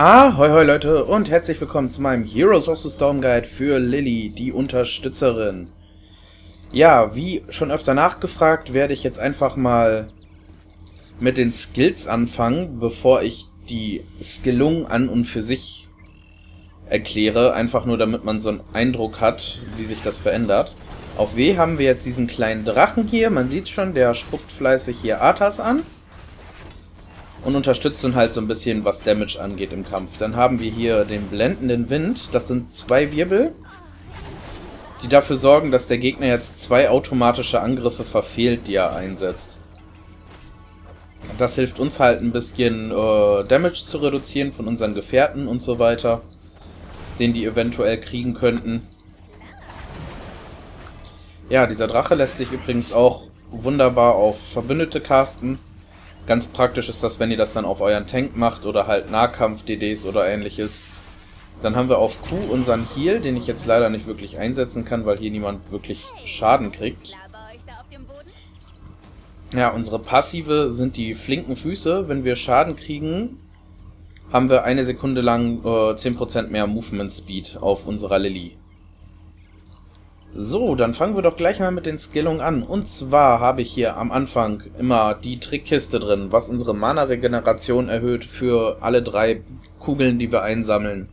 Ahoi hoi Leute und herzlich willkommen zu meinem Heroes of the Storm Guide für Li Li, die Unterstützerin. Ja, wie schon öfter nachgefragt, werde ich jetzt einfach mal mit den Skills anfangen, bevor ich die Skillung an und für sich erkläre. Einfach nur, damit man so einen Eindruck hat, wie sich das verändert. Auf W haben wir jetzt diesen kleinen Drachen hier. Man sieht schon, der spuckt fleißig hier Arthas an. Und unterstützt ihn halt so ein bisschen, was Damage angeht im Kampf. Dann haben wir hier den blendenden Wind. Das sind zwei Wirbel, die dafür sorgen, dass der Gegner jetzt zwei automatische Angriffe verfehlt, die er einsetzt. Das hilft uns halt ein bisschen Damage zu reduzieren von unseren Gefährten und so weiter, den die eventuell kriegen könnten. Ja, dieser Drache lässt sich übrigens auch wunderbar auf Verbündete casten. Ganz praktisch ist das, wenn ihr das dann auf euren Tank macht oder halt Nahkampf-DDs oder ähnliches. Dann haben wir auf Q unseren Heal, den ich jetzt leider nicht wirklich einsetzen kann, weil hier niemand wirklich Schaden kriegt. Ja, unsere Passive sind die flinken Füße. Wenn wir Schaden kriegen, haben wir eine Sekunde lang 10% mehr Movement Speed auf unserer Li Li. So, dann fangen wir doch gleich mal mit den Skillungen an. Und zwar habe ich hier am Anfang immer die Trickkiste drin, was unsere Mana-Regeneration erhöht für alle drei Kugeln, die wir einsammeln.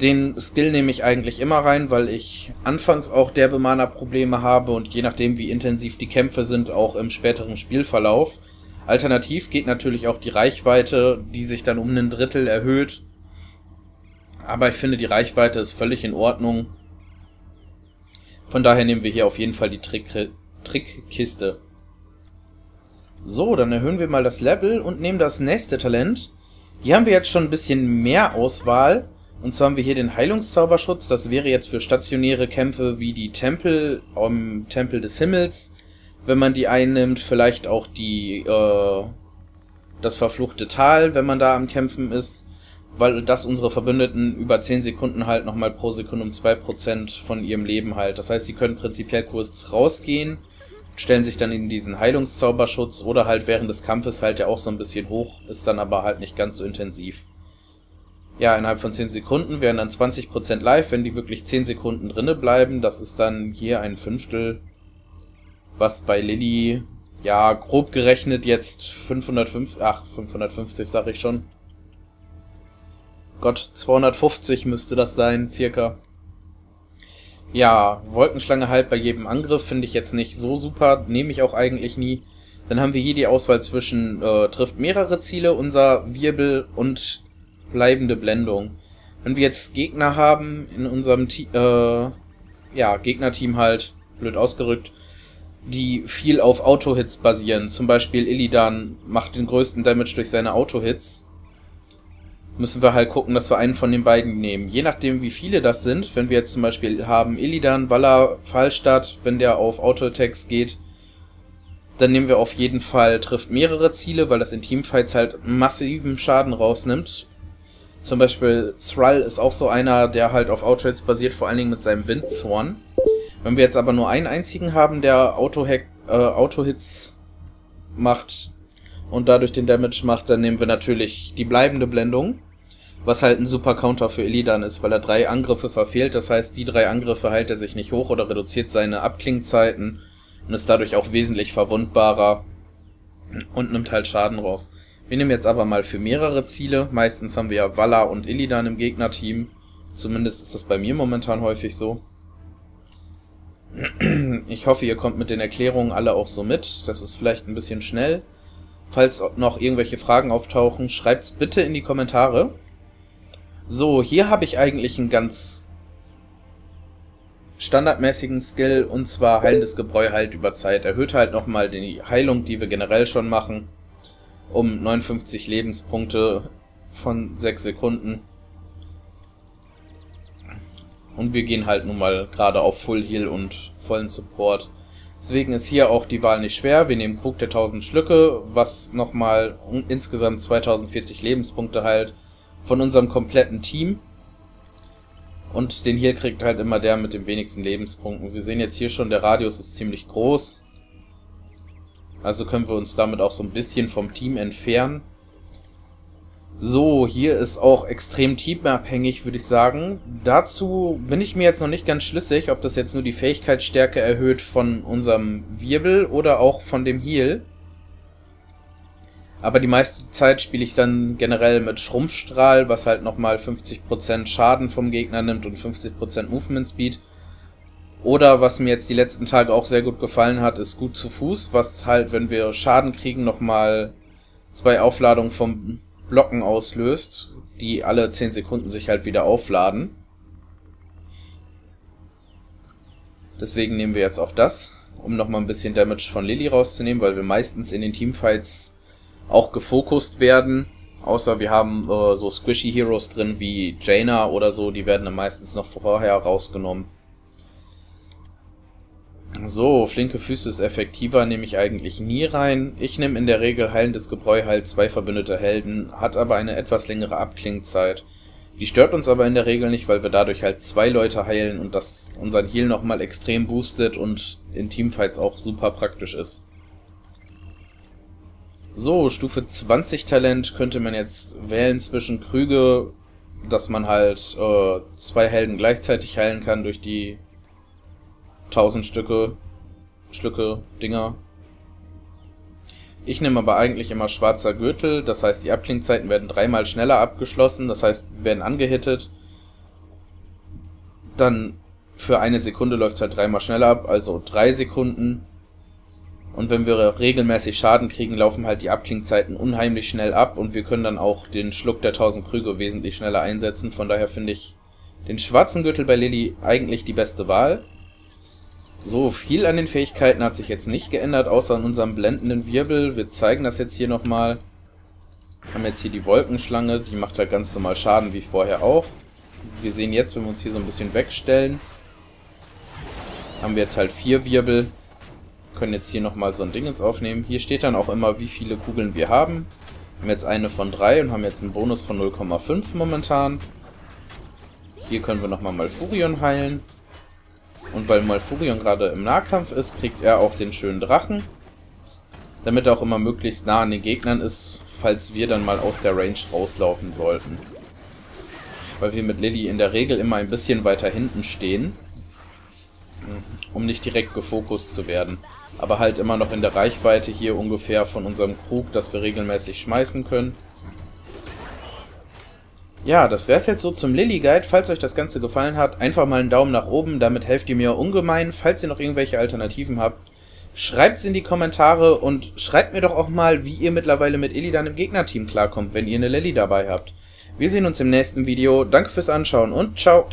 Den Skill nehme ich eigentlich immer rein, weil ich anfangs auch derbe Mana-Probleme habe und je nachdem, wie intensiv die Kämpfe sind, auch im späteren Spielverlauf. Alternativ geht natürlich auch die Reichweite, die sich dann um ein Drittel erhöht. Aber ich finde, die Reichweite ist völlig in Ordnung. Von daher nehmen wir hier auf jeden Fall die Trickkiste. So, dann erhöhen wir mal das Level und nehmen das nächste Talent. Hier haben wir jetzt schon ein bisschen mehr Auswahl. Und zwar haben wir hier den Heilungszauberschutz. Das wäre jetzt für stationäre Kämpfe wie die Tempel, Tempel des Himmels. Wenn man die einnimmt, vielleicht auch die das verfluchte Tal, wenn man da am Kämpfen ist. Weil das unsere Verbündeten über 10 Sekunden halt nochmal pro Sekunde um 2% von ihrem Leben halt. Das heißt, sie können prinzipiell kurz rausgehen, stellen sich dann in diesen Heilungszauberschutz oder halt während des Kampfes halt ja auch so ein bisschen hoch, ist dann aber halt nicht ganz so intensiv. Ja, innerhalb von 10 Sekunden wären dann 20% live, wenn die wirklich 10 Sekunden drinne bleiben. Das ist dann hier ein Fünftel, was bei Li Li, ja, grob gerechnet jetzt 550, sag ich schon. Gott, 250 müsste das sein, circa. Ja, Wolkenschlange halt bei jedem Angriff finde ich jetzt nicht so super, nehme ich auch eigentlich nie. Dann haben wir hier die Auswahl zwischen trifft mehrere Ziele, unser Wirbel und bleibende Blendung. Wenn wir jetzt Gegner haben in unserem Gegnerteam halt, blöd ausgerückt, die viel auf Autohits basieren, zum Beispiel Illidan macht den größten Damage durch seine Autohits, müssen wir halt gucken, dass wir einen von den beiden nehmen. Je nachdem, wie viele das sind, wenn wir jetzt zum Beispiel haben Illidan, Valla, Falstad, wenn der auf Auto-Attacks geht, dann nehmen wir auf jeden Fall, trifft mehrere Ziele, weil das in Teamfights halt massiven Schaden rausnimmt. Zum Beispiel Thrall ist auch so einer, der halt auf Auto-Hacks basiert, vor allen Dingen mit seinem Windzorn. Wenn wir jetzt aber nur einen einzigen haben, der Auto-Hits macht und dadurch den Damage macht, dann nehmen wir natürlich die bleibende Blendung. Was halt ein super Counter für Illidan ist, weil er drei Angriffe verfehlt. Das heißt, die drei Angriffe heilt er sich nicht hoch oder reduziert seine Abklingzeiten und ist dadurch auch wesentlich verwundbarer und nimmt halt Schaden raus. Wir nehmen jetzt aber mal für mehrere Ziele. Meistens haben wir ja Valla und Illidan im Gegnerteam. Zumindest ist das bei mir momentan häufig so. Ich hoffe, ihr kommt mit den Erklärungen alle auch so mit. Das ist vielleicht ein bisschen schnell. Falls noch irgendwelche Fragen auftauchen, schreibt's bitte in die Kommentare. So, hier habe ich eigentlich einen ganz standardmäßigen Skill, und zwar heilendes Gebräu halt über Zeit. Erhöht halt nochmal die Heilung, die wir generell schon machen, um 59 Lebenspunkte von 6 Sekunden. Und wir gehen halt nun mal gerade auf Full Heal und vollen Support. Deswegen ist hier auch die Wahl nicht schwer. Wir nehmen Krug der 1000 Schlücke, was nochmal insgesamt 2040 Lebenspunkte heilt von unserem kompletten Team. Und den hier kriegt halt immer der mit den wenigsten Lebenspunkten. Wir sehen jetzt hier schon, der Radius ist ziemlich groß. Also können wir uns damit auch so ein bisschen vom Team entfernen. So, hier ist auch extrem teamabhängig, würde ich sagen. Dazu bin ich mir jetzt noch nicht ganz schlüssig, ob das jetzt nur die Fähigkeitsstärke erhöht von unserem Wirbel oder auch von dem Heal. Aber die meiste Zeit spiele ich dann generell mit Schrumpfstrahl, was halt nochmal 50% Schaden vom Gegner nimmt und 50% Movement Speed. Oder was mir jetzt die letzten Tage auch sehr gut gefallen hat, ist gut zu Fuß, was halt, wenn wir Schaden kriegen, nochmal 2 Aufladungen vom Blocken auslöst, die alle 10 Sekunden sich halt wieder aufladen. Deswegen nehmen wir jetzt auch das, um nochmal ein bisschen Damage von Li Li rauszunehmen, weil wir meistens in den Teamfights auch gefokust werden, außer wir haben so squishy Heroes drin wie Jaina oder so, die werden dann meistens noch vorher rausgenommen. So, flinke Füße ist effektiver, nehme ich eigentlich nie rein. Ich nehme in der Regel heilendes Gebräu, halt 2 verbündete Helden, hat aber eine etwas längere Abklingzeit. Die stört uns aber in der Regel nicht, weil wir dadurch halt 2 Leute heilen und das unseren Heal nochmal extrem boostet und in Teamfights auch super praktisch ist. So, Stufe 20 Talent könnte man jetzt wählen zwischen Krüge, dass man halt 2 Helden gleichzeitig heilen kann durch die 1000 Schlücke, Dinger. Ich nehme aber eigentlich immer schwarzer Gürtel, das heißt die Abklingzeiten werden 3-mal schneller abgeschlossen, das heißt wir werden angehittet. Dann für 1 Sekunde läuft es halt 3-mal schneller ab, also 3 Sekunden. Und wenn wir regelmäßig Schaden kriegen, laufen halt die Abklingzeiten unheimlich schnell ab und wir können dann auch den Schluck der 1000 Krüge wesentlich schneller einsetzen, von daher finde ich den schwarzen Gürtel bei Li Li eigentlich die beste Wahl. So, viel an den Fähigkeiten hat sich jetzt nicht geändert, außer an unserem blendenden Wirbel. Wir zeigen das jetzt hier nochmal. Wir haben jetzt hier die Wolkenschlange, die macht halt ganz normal Schaden wie vorher auch. Wir sehen jetzt, wenn wir uns hier so ein bisschen wegstellen, haben wir jetzt halt 4 Wirbel. Wir können jetzt hier nochmal so ein Ding jetzt aufnehmen. Hier steht dann auch immer, wie viele Kugeln wir haben. Wir haben jetzt eine von 3 und haben jetzt einen Bonus von 0,5 momentan. Hier können wir nochmal Malfurion heilen. Und weil Malfurion gerade im Nahkampf ist, kriegt er auch den schönen Drachen. Damit er auch immer möglichst nah an den Gegnern ist, falls wir dann mal aus der Range rauslaufen sollten. Weil wir mit Li Li in der Regel immer ein bisschen weiter hinten stehen, um nicht direkt gefokust zu werden. Aber halt immer noch in der Reichweite hier ungefähr von unserem Krug, das wir regelmäßig schmeißen können. Ja, das wäre es jetzt so zum Li Li Guide. Falls euch das Ganze gefallen hat, einfach mal einen Daumen nach oben, damit helft ihr mir ungemein. Falls ihr noch irgendwelche Alternativen habt, schreibt es in die Kommentare und schreibt mir doch auch mal, wie ihr mittlerweile mit Illidan im Gegnerteam klarkommt, wenn ihr eine Li Li dabei habt. Wir sehen uns im nächsten Video. Danke fürs Anschauen und ciao!